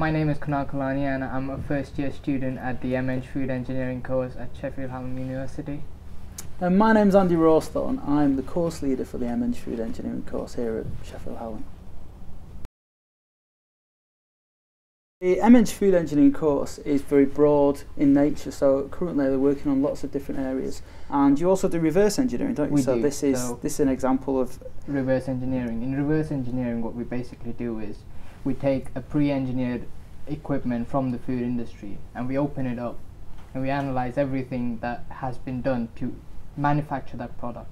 My name is Kunal Kalani and I'm a first year student at the MEng Food Engineering course at Sheffield Hallam University. And my name's Andy Rawsthorne. I'm the course leader for the MEng Food Engineering course here at Sheffield Hallam. The MEng Food Engineering course is very broad in nature, so currently they're working on lots of different areas. And you also do reverse engineering, don't you? So this is an example of reverse engineering. In reverse engineering, what we basically do is we take a pre-engineered equipment from the food industry and we open it up and we analyse everything that has been done to manufacture that product.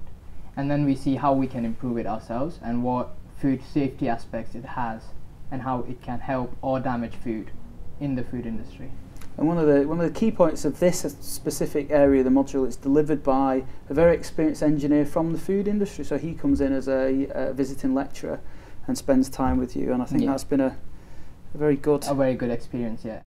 And then we see how we can improve it ourselves and what food safety aspects it has, and how it can help or damage food in the food industry. And one of the key points of this specific area of the module is delivered by a very experienced engineer from the food industry. So he comes in as a visiting lecturer and spends time with you, and I think that's been a very good experience. Yeah.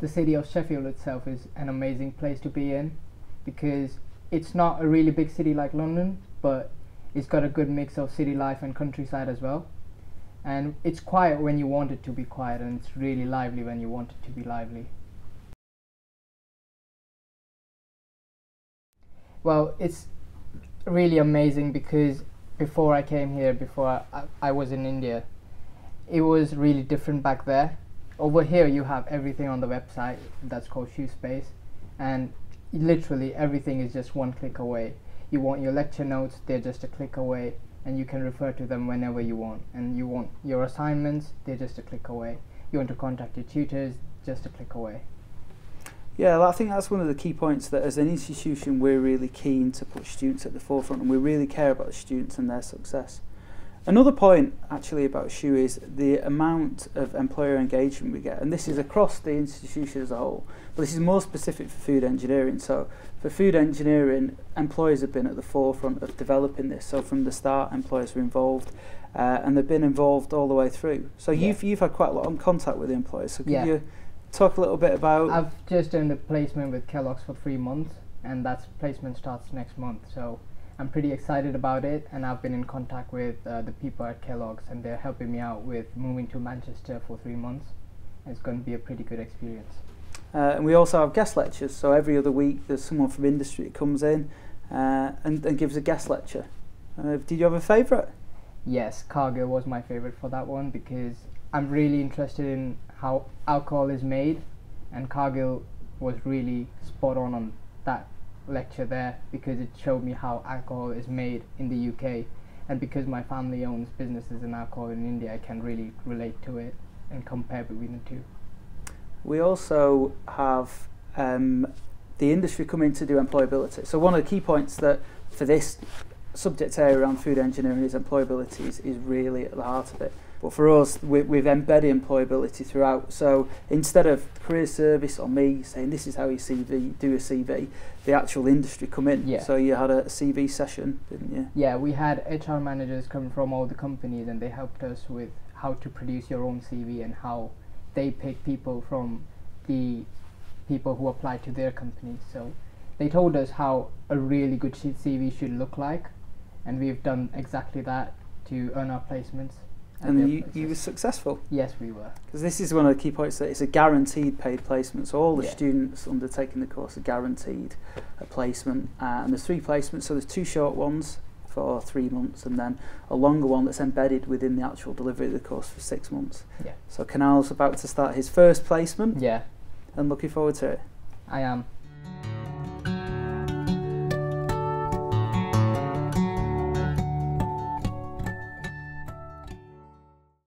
The city of Sheffield itself is an amazing place to be in because it's not a really big city like London, but it's got a good mix of city life and countryside as well. And it's quiet when you want it to be quiet, and it's really lively when you want it to be lively. Well, it's really amazing because before I came here, before I was in India, it was really different back there. Over here you have everything on the website that's called ShuSpace, and literally everything is just one click away. You want your lecture notes, they're just a click away, and you can refer to them whenever you want. And you want your assignments, they're just a click away. You want to contact your tutors, just a click away. Yeah, well, I think that's one of the key points, that as an institution we're really keen to put students at the forefront, and we really care about the students and their success. Another point actually about SHU is the amount of employer engagement we get, and this is across the institution as a whole, but this is more specific for food engineering. So for food engineering, employers have been at the forefront of developing this, so from the start employers were involved, and they've been involved all the way through. So you've had quite a lot of contact with the employers, so can you talk a little bit about... I've just done a placement with Kellogg's for 3 months, and that placement starts next month, so I'm pretty excited about it, and I've been in contact with the people at Kellogg's, and they're helping me out with moving to Manchester for 3 months. It's going to be a pretty good experience. And we also have guest lectures, so every other week there's someone from industry that comes in and gives a guest lecture. Did you have a favourite? Yes, Cargill was my favourite for that one because I'm really interested in how alcohol is made, and Cargill was really spot on that lecture there because it showed me how alcohol is made in the UK, and because my family owns businesses in alcohol in India, I can really relate to it and compare between the two. We also have the industry come in to do employability. So one of the key points that for this subject area around food engineering is employability is really at the heart of it. But for us, we've embedded employability throughout. So instead of career service or me saying this is how you do a CV, the actual industry come in. Yeah. So you had a CV session, didn't you? Yeah, we had HR managers come from all the companies, and they helped us with how to produce your own CV and how they pick people from the people who apply to their companies. So they told us how a really good CV should look like, and we've done exactly that to earn our placements. And you were successful? Yes, we were. Because this is one of the key points, that it's a guaranteed paid placement. So all the students undertaking the course are guaranteed a placement. And there's 3 placements, so there's 2 short ones for 3 months, and then a longer one that's embedded within the actual delivery of the course for 6 months. Yeah. So Kunal's about to start his first placement. Yeah. And looking forward to it. I am.